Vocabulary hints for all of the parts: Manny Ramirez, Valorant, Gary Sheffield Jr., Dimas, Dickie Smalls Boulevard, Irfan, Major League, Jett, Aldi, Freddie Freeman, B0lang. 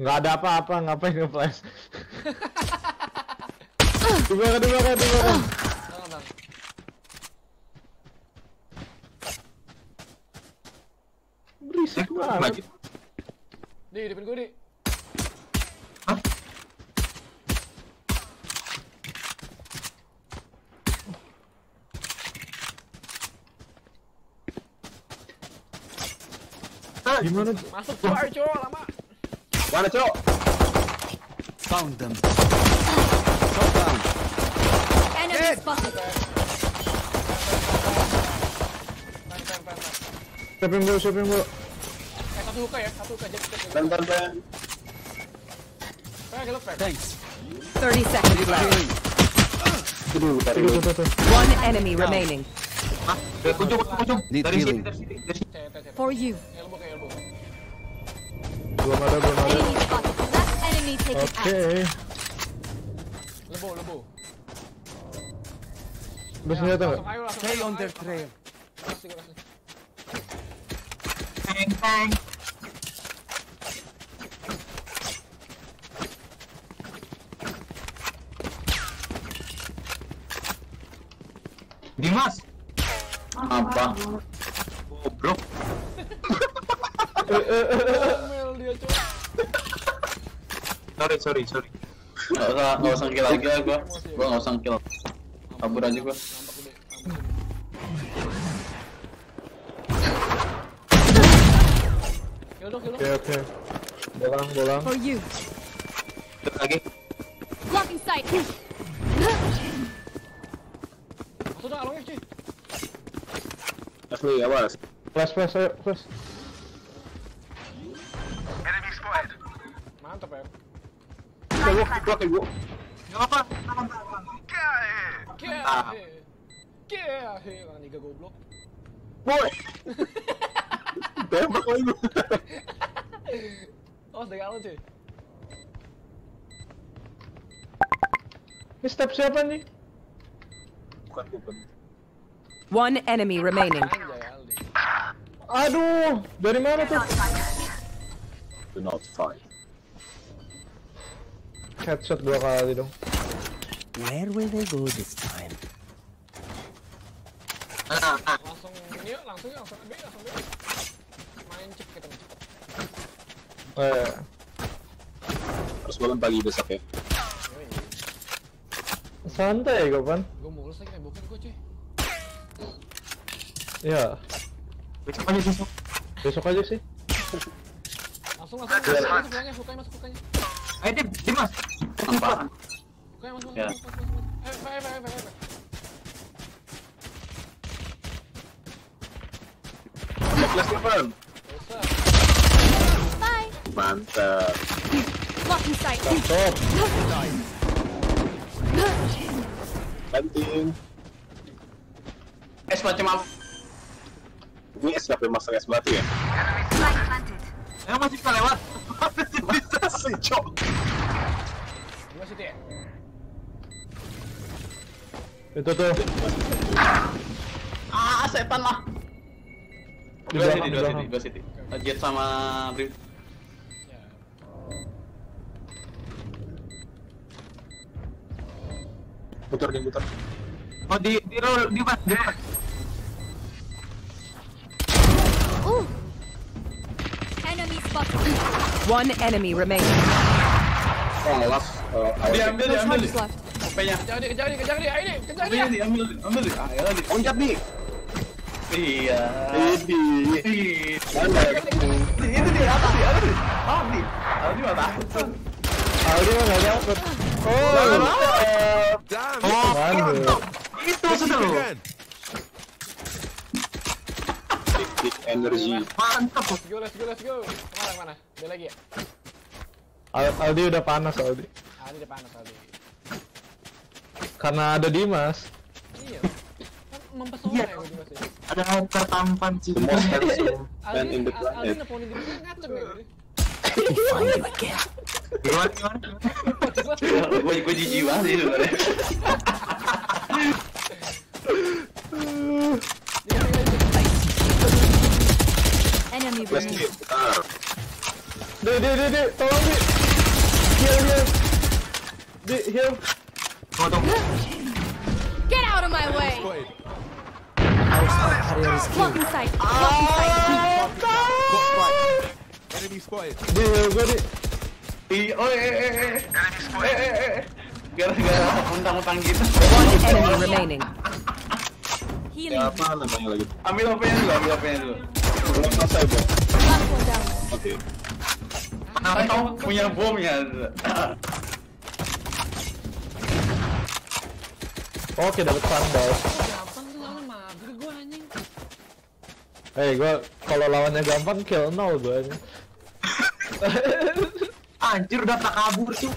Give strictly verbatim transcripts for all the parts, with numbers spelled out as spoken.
Nggak ada apa-apa, ngapain nge-flash? Dibakar, dibakar, dibakar. Berisik banget. Di, depan gue, Di. Hah? Gimana? Masuk keluar cowok lama. Mana cowok? Found them. So down. Enemy spotted. Siapin dulu, siapin dulu. Eh, satu buka ya, satu buka aja. Ben, ben, ben. Thanks. thirty seconds left. One enemy remaining. Ah, tujuh, tujuh. Dari sini, dari sini, dari sini. For you. Elbow ke elbow. Belum ada, belum ada. Okay. Lebo, lebo. Besarnya tak? Stay on their trail. Bang bang. Dimas. Apa? Goblok. Sorry, sorry, sorry. Gak usah kill lagi lah gua. Gua gak usah kill. Kabur aja gua. Oke, oke. Bolang, bolang. Terus lagi. Blocking sight. Sudah alungnya cuy. Asli, awas. Flash, flash, ayo, flash. Mantap ya. Tolong diblok ya, Bu. Kenapa? Oke. Oke. Oke, akhir lagi goblok. Boy. Tembak lagi. Oh, udah galon, cuy. Ini step siapa nih? Bukan, bukan. One enemy remaining. Aduh, dari mana tuh? Do not fight. Headshot dua kali dong. Where will they go this time? Ah, ah. Langsung ini, langsung langsung ambil, langsung ambil. Main cek kita cepat. Eh. Harus malam pagi besok ya. Santai, Gopan. Gue mulus lagi bukan gue cuy. Ya. Besok aja besok. Besok aja sih. Langsung langsung bukanya, bukanya masuk bukanya. Ayo Dim, Dim mas. Apaan? Bukanya masuk masuk masuk masuk. Ayo, ayo, ayo, ayo. Let's go firm. Bye. Mantap. Blocking sight. Mantap. Banting. Es macam apa? Ini es gak boleh masak es batu ya? Ya masih bisa lewat. Masih bisa sih cok. Masih dia. Itu tuh. Ah setan lah. Dua sini, dua sini, dua sini. Jet sama Brim. Putar di putar. Oh di di roll di pas di pas. One enemy remaining. Oh, awas. Diambil, diambil. Apanya? Kejar dia, kejar dia, kejar dia. Ini, kejar dia. Ambil, ambil. Ayo lagi. Loncat nih. Iya. Ini. Mana? Itu dia apa sih? Ada sih. Aldi. Aldi mana? Aldi mana nyangkut? Oh. Oh. Itu sudah loh. Energi mantap. Let's go, let's go, let's go. Kemana mana? Dia lagi ya? Aldi udah panas Aldi. Aldi udah panas Aldi. Karena ada Dimas. Iya. Mempesona ya Dimas ya. Ada hunter tampan sih. Aldi Aldi neponin Dimas ngaceng ya. Gimana gimana? Gue gue jijik banget itu. Enemy remaining. Dek, dek, dek, dek, tolong dek. Heal, heal. Dek, heal. Potong. Get out of my way. Harus hari hari skill. Blocking side, blocking side. Enemy spotted. Dek, gue dek. Oh, eh, eh, eh. Enemy spotted. Eh, eh, eh. Gara-gara untang-utang gitu. One enemy remaining. Healing. Apa namanya lagi? Ambil O P-nya dulu, ambil O P-nya dulu. Belum selesai, bro. Oke. Karena kamu punya bom ya. Oke, dapat sandal. Hei, gue kalau lawannya gampang kill nol gue. Anjir, udah tak kabur tuh.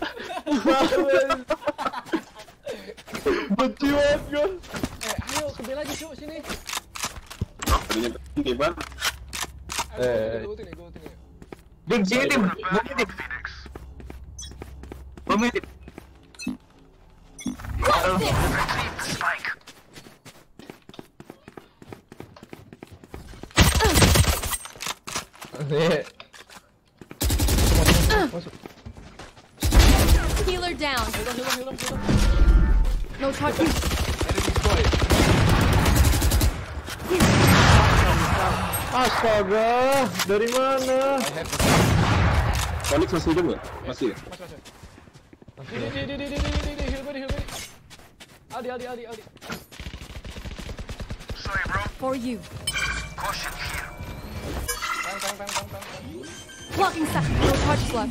Benci banget gue. Eh, ayo ke B lagi cuy sini. Gimana? Eh, gue ulti nih, gue ulti nih. Dim, sini Dim, gue Dim. Gue Dim. Healer down. No touch. Astaga, dari mana? Felix masih hidup nggak? Masih. Di di di di di di di hidup hidup hidup. Aldi Aldi Aldi Aldi. Sorry bro. For you. Caution here. Bang bang bang bang bang. Blocking stuff. No touch block.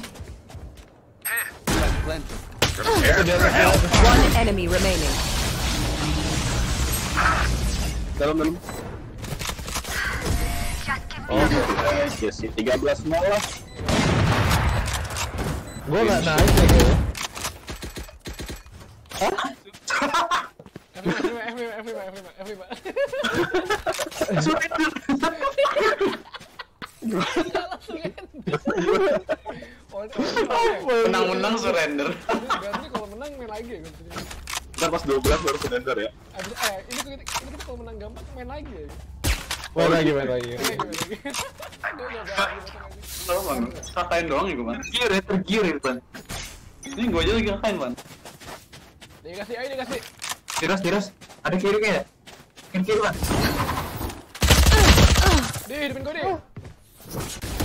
One enemy remaining. Dalam dalam. Oh, yes, yes. tiga belas nol lah. Gue gak naik ya gue. Hah? Everybody, everybody, everybody, everybody. Sulit dulu. Gak langsung ender. Menang-menang surrender. Ganti kalau menang main lagi ya. Ntar pas dua belas baru surrender ya. Eh, ini kita kalau menang gampang main lagi ya. Main lagi, main lagi. Tolong bang, katain doang ya gue man. Tergir ya, tergir ya man. Ini gue aja lagi katain man. Dikasih, ayo dikasih. Tiras, tiras. Ada kiri kayaknya. Kan kiri man. Dih, hidupin gue deh.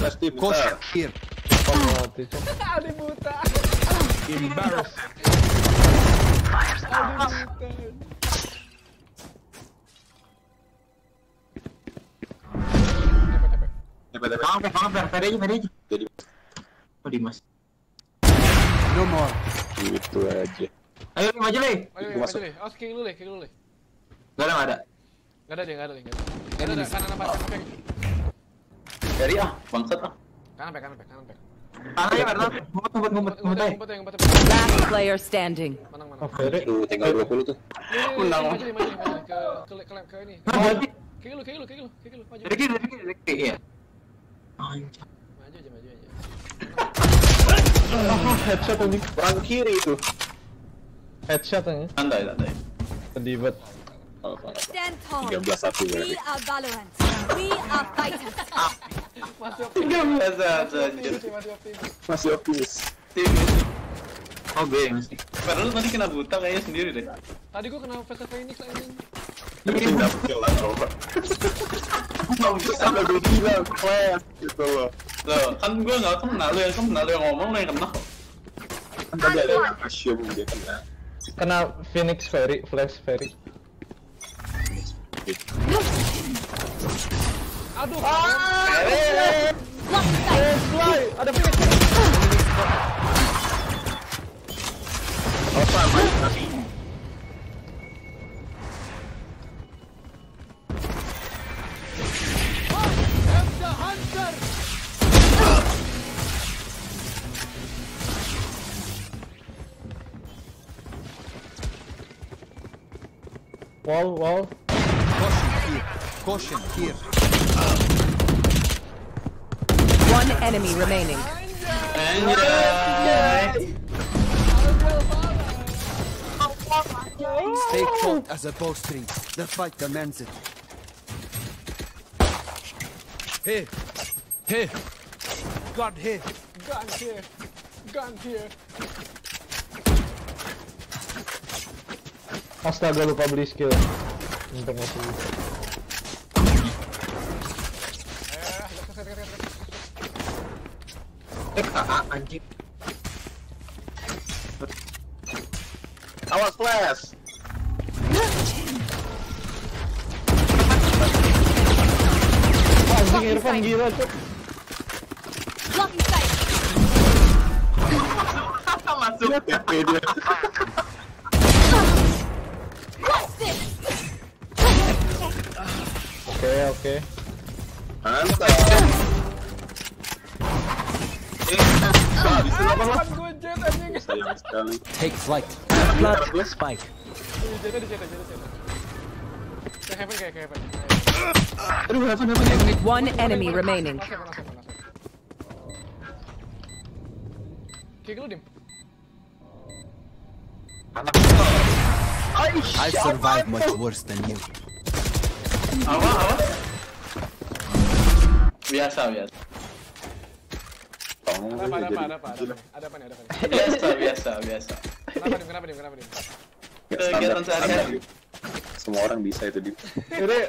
Pasti buta. Adi buta. Embarrassing. Adi buta. Hampir, hampir, hampir aja, hampir aja. Jadi, oh Dimas. No more. Gitu aja. Ayo maju leh. Ayo maju leh. Oh, kiri dulu leh, kiri dulu leh. Gak ada, gak ada. Gak ada deh, gak ada deh. Gak ada, kanan apa? Dari ah, bangsat ah. Kanan pek, kanan pek, kanan pek. Kanan ya, kanan. Ngumpet, ngumpet, ngumpet, ngumpet aja. Ngumpet aja, ngumpet aja. Last player standing. Menang, menang. Oh, Ferry. Tuh, tinggal dua puluh tuh. Menang. Maju leh, maju leh. Ke, ke ini. Kiri dulu, kiri dulu, kiri dulu. Kiri dulu, maju. Dari kiri, dari kiri, dari kiri ya. Anjir. Maju aja, maju aja. Oh, headshot tadi. Orang kiri itu. Headshot tadi. Andai, andai. Sedih banget. Oh, parah. tiga belas satu ya. We are Valorant. We are fighters. Masih optimis. Masih optimis. Oh, geng. Padahal tadi kena buta kayaknya sendiri deh. Tadi gua kena face Phoenix anjing. Tapi tidak kelar coba. Gua sampai gue bilang class gitu loh. Loh, kan gue gak kena lu yang kena, lu yang ngomong lu yang kena. Kan tadi ada yang assume dia kena. Kena Phoenix Fairy, Flash Fairy. Aduh. Eh, fly, ada Phoenix. Apa mati? Wall, wall. Caution here. Caution here. One enemy remaining. Stay caught as a bowstring. The fight demands it. Hey, hey. Gun here. Gun here. Gun here. Astaga, lupa beli skill. Entengnya sih. Eh, anjing. Awas flash. Anjing Irfan gila tuh. Masuk T P dia. Oke oke. Mantap. Take flight. Spike. One enemy remaining. I've survived much worse than you. Awas, awas. Biasa, biasa. Apa, apa, apa, apa. Ada apa nih, ada apa nih. Biasa, biasa, biasa. Kenapa nih, kenapa nih, kenapa nih. Kegiatan sehari-hari. Semua orang bisa itu, Dim. Yaudah.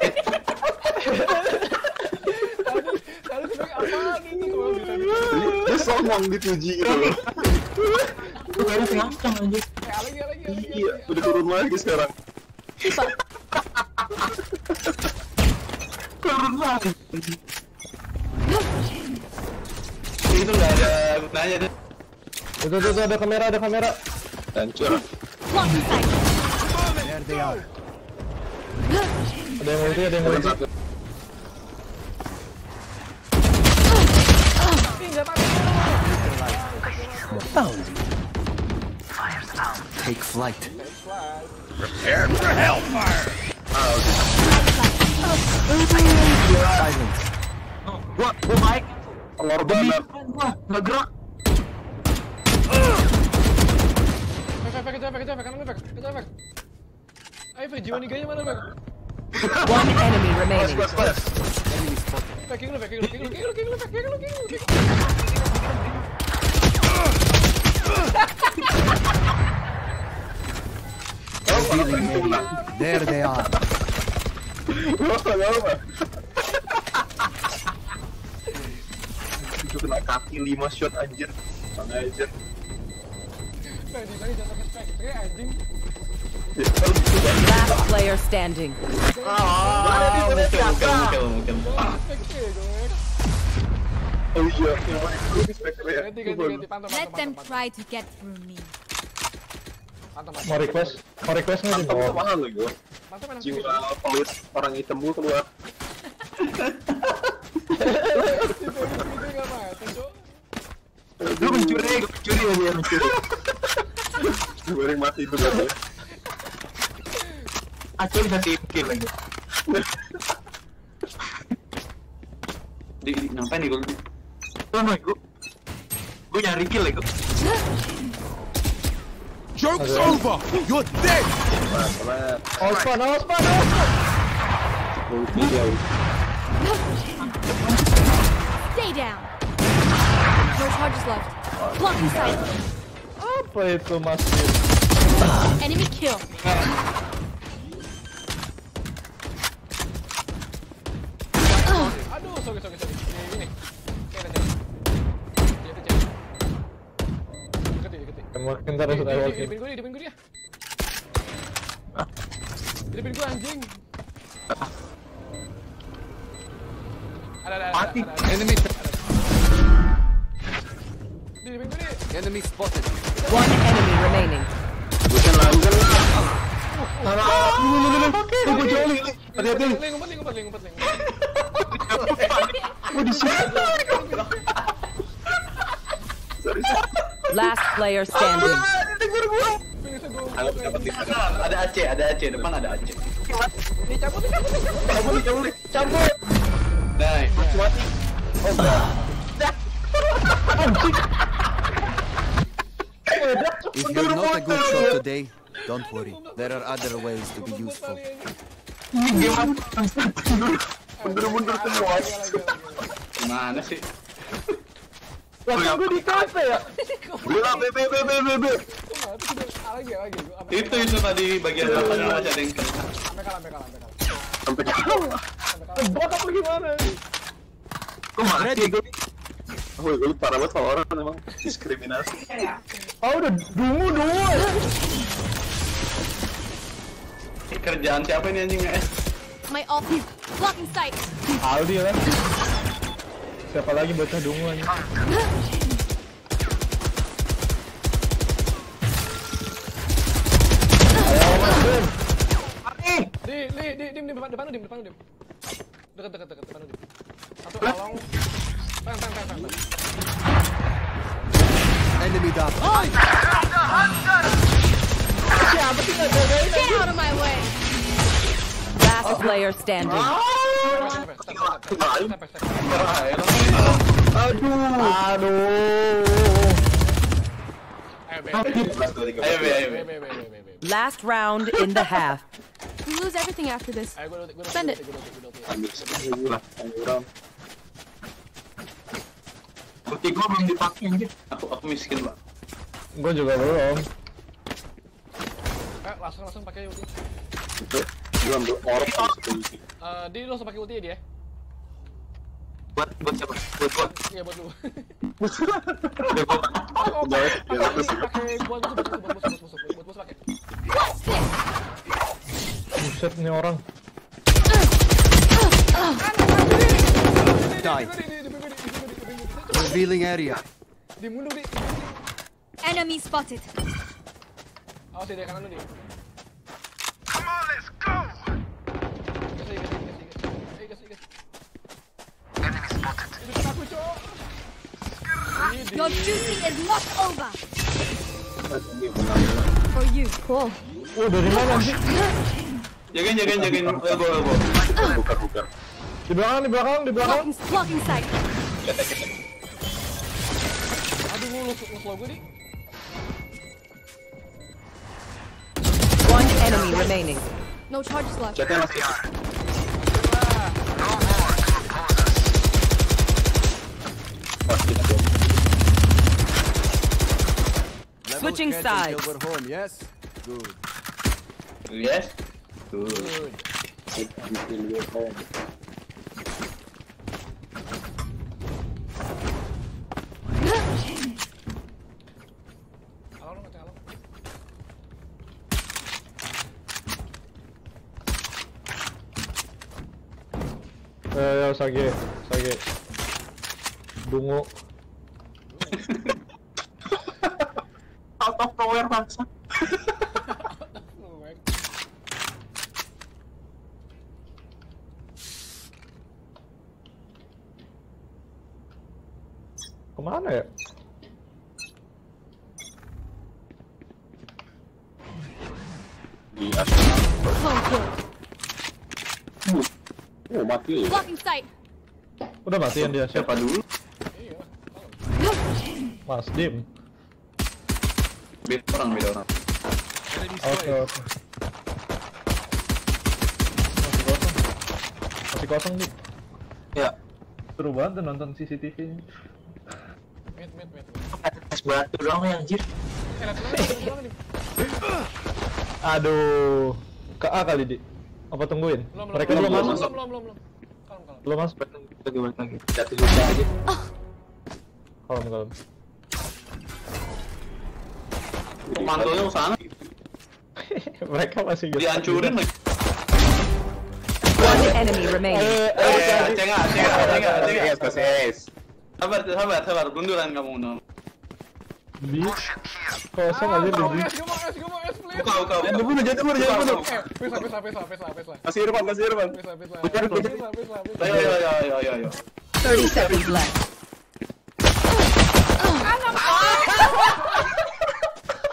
Lalu sebenernya apaan ini? Dia sombong dituji gitu loh. Gue baru senang aja. Iya, udah turun lagi sekarang. Turun lagi. Itu nggak ada gunanya deh. Tuh tuh tuh ada kamera, ada kamera. Hancur. Ada yang ulti, ada yang ulti. Take flight. Prepare for hellfire. Silence. What? What, Mike? A lot of blood. Ngegerak. One enemy remaining. There they are. Itu kena kaki lima shot anjir. Sana aja. Last player standing. Ah, oh yeah, let them try to get through me. Mau request, mau request nggak di bawah? Mahal loh gue. Jiwa pelit orang hitam gue keluar. Lu mencuri, mencuri lagi yang mencuri. Goreng mati itu berarti. Aku bisa tipkin lagi. Di ngapain nih gue? Lama gue, gue nyari kill lagi. Joke's over! You're dead! All fun, all fun, all fun! Stay down! No charges left. Blocking sight. Apa itu masih? Enemy kill. Aduh, sorry, sorry, sorry. Ini, ini. Makin terus terus. Dipin gue, dipin gue dia. Dipin gue anjing. Ada ada ada. Enemy. Dipin gue dia. Enemy spotted. One enemy remaining. Bukan lagi kan? Salah. Gue joli. Hati-hati. Ngumpet, ngumpet, ngumpet, ngumpet. Gue di sini. Sorry. Last player standing. Ada A C, ada A C, depan ada A C. Cabut, cabut, cabut, cabut, cabut. Nah, mati mati. Oh, dah. If you're not a good shot today, don't worry. There are other ways to be useful. Mundur mundur semua. Mana sih? Waktu gue di kafe ya. Bila B B B B B B. Itu itu tadi bagian apa yang ada yang kena. Sampai kalah, sampai kalah, sampai kalah. Botak lu gimana? Kau mana dia? Oh, lu parah banget sama orang memang diskriminasi. Oh, udah dungu dungu. Kerjaan siapa ini anjing es? My office blocking sight. Aldi lah. Siapa lagi bocah dungu anjing? Ayo masuk. Ani. Di, di, di, di, di, depan lu, di, depan lu, di. Dekat, dekat, dekat, depan lu, di. Satu along. Tang, tang, tang, tang. Enemy down. Oi. Siapa sih nggak jagain? Get out of my way. Last player standing. Aduh, aduh. Last round in the half. We lose everything after this. Spend it. Putih gua belum dipakai anjir. Aku aku miskin, Pak. Gua juga belum. Eh, langsung langsung pakai ulti. Gua ambil orb ulti. Eh, dia langsung pakai ulti dia. Buat buat siapa? Buat buat. Iya, buat lu. Pakai buat buat buat buat buat buat pakai. Buset nih orang. Die. Revealing area. Di mundur di. Enemy spotted. Awas dia kanan lu, Di. Come on, let's go. Enemy spotted. Your duty is not over. For you, cool. Oh, dari mana sih? Jagain, jagain, jagain. Ego, ego. Buka, buka. Di belakang, di belakang, di belakang. Blocking sight. One enemy remaining. No charges left. Check out the R. No more to oppose us. Switching sides. Home, yes. Good. Yes. Good. Good. Yo yo sage sage dungu out of nowhere bangsa. Kemana ya? Di atas. Oh mati. Udah matiin dia. Siapa dulu? Mas Dim. Beda orang, beda orang. Oke oke. Masih kosong. Masih kosong nih. Ya. Seru banget nonton C C T V. Met met met. Pas batu doang ya anjir. Aduh. Ke A kali Di. Apa tungguin? Belum, mereka belum masuk. Belum, belum, belum. Kalem, kalem. Belum masuk. Kita gimana lagi? Jatuh juga aja. Kalem, kalem. Komandolnya ke sana. Mereka masih gitu. Dihancurin lagi. One enemy remaining. Eh, cengah, cengah, cengah, cengah. Proses. Sabar, sabar, sabar. Bunduran kamu dong. Kosong aja deh. Buka, buka, buka. Jatuh bunuh, jatuh bunuh, jatuh bunuh. Pesa, pesa, pesa, pesa, pesa. Masih Irfan, masih Irfan. Pesa, pesa, pesa, pesa. Ayo, ayo, ayo, ayo, ayo. tiga puluh seconds left.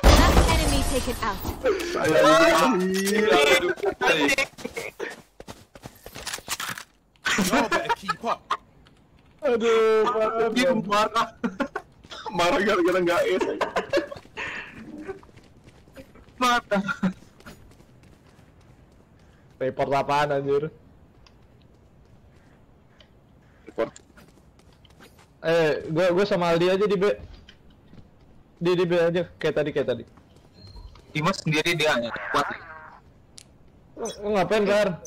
Last enemy taken out. No, better keep up. Aduh, parah. Marah gara-gara nggak es. Mata. Report apaan anjir? Report. Eh, gua gua sama Aldi aja di B. Di di B aja kayak tadi kayak tadi. Dimas sendiri dia hanya kuat. Lu ngapain, Gar?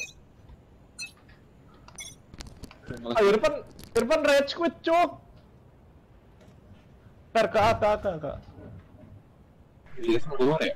Ah, Irfan, Irfan red squid, cuk. Per ke atas, Kak. Iya, keluar ya.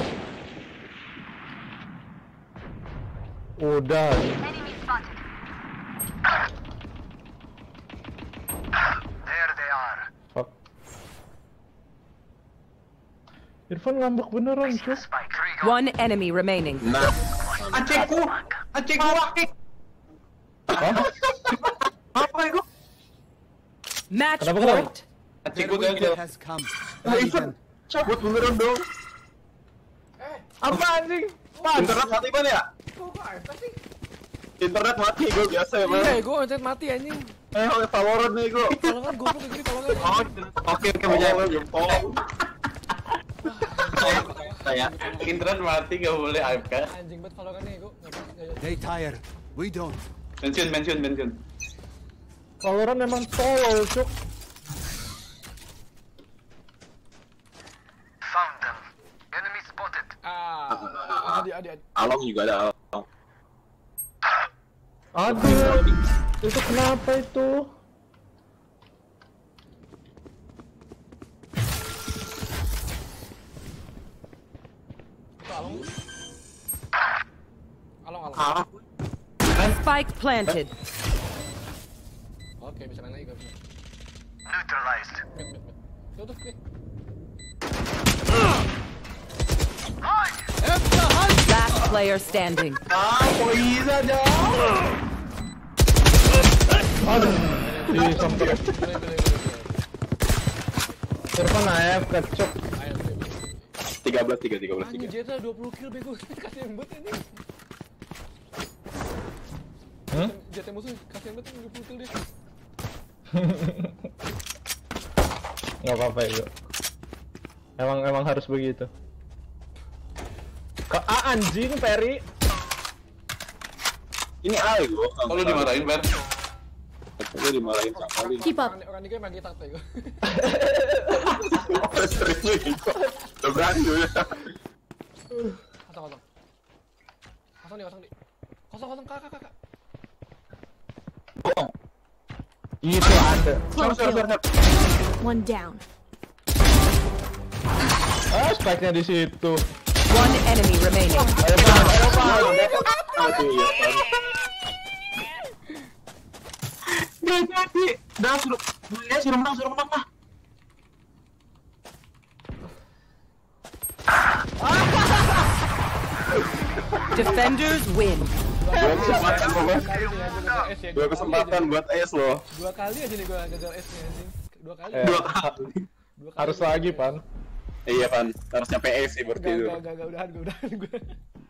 Udah. There they are. Fuck. Irfan ngambek beneran, cuy. One enemy remaining. Nah. Acekku, acekku mati. Hah? Apa itu? Match point. Acekku tidak has come. Irfan, cabut beneran dong. Eh, apa anjing? Internet mati ban ya? Internet mati, gue biasa ya man. Iya, gue internet mati anjing. Eh, oleh Valorant nih gue. Valorant gue pun gini, Valorant. Oke, oke, menjawab ya. Saya, internet mati gak boleh A F K. Anjing banget Valorant nih gue. They tired, we don't. Mention, mention, mention. Valorant emang tolol, cuk. Found them. Enemy spotted. Ah, adi, adi, adi. Along juga ada. Aduh, itu kenapa itu? Along, along, along. Spike planted. Oke, bisa naik lagi. Neutralized. Tutup nih. Last player standing. Ah, please, ada. Aduh, ini sampai. Irfan A F kecok. tiga belas tiga belas tiga belas. Anjing jeta dua puluh kill bego. Kasih embet ini. Hah? Jeta musuh kasih embet dua puluh kill dia. Enggak apa-apa itu. Emang emang harus begitu. Ke A anjing Peri. Ini A gua. Kalau dimarahin Peri. Kalau dimarahin sekali. Keep up. Orang ini main gitar tuh. Hahaha. Striknya gitu. Terbang dulu. Kosong kosong. Kosong nih kosong nih. Kosong kosong kakak kakak. Bohong. Itu ada. One down. Ah, strike-nya di situ. One enemy remaining. Ayo bang, ayo bang. Aduh ya bang. Gak jadi. Udah suruh, ya suruh menang, suruh menang lah. Defenders win. Dua kesempatan buat S. Dua kesempatan buat S loh. Dua kali aja nih gua gagal S-nya anjing. Dua kali. Dua kali. Harus lagi, Pan. Iya Pan, harusnya P S sih berarti itu. Gak, gak, gak, udahan, udahan gue.